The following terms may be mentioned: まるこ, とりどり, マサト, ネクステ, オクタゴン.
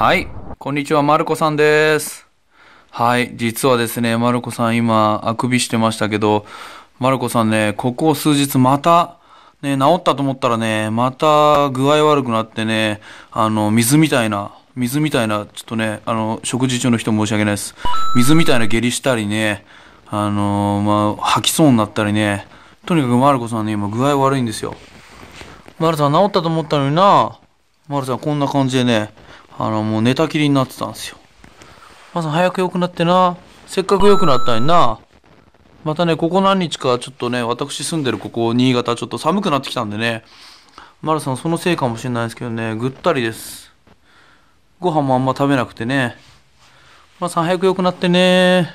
はい。こんにちは、まるこさんです。はい。実はですね、まるこさん今、あくびしてましたけど、まるこさんね、ここ数日また、ね、治ったと思ったらね、また具合悪くなってね、水みたいな、ちょっとね、食事中の人申し訳ないです。水みたいな下痢したりね、吐きそうになったりね、とにかくまるこさんね、今具合悪いんですよ。まるさん治ったと思ったのにな、まるさんこんな感じでね、もう寝たきりになってたんですよ。まるさん早く良くなってな、せっかく良くなったのにな、またね、ここ何日かちょっとね、私住んでるここ、新潟ちょっと寒くなってきたんでね、まるさんそのせいかもしれないですけどね、ぐったりです。ご飯もあんま食べなくてね、まるさん早く良くなってね、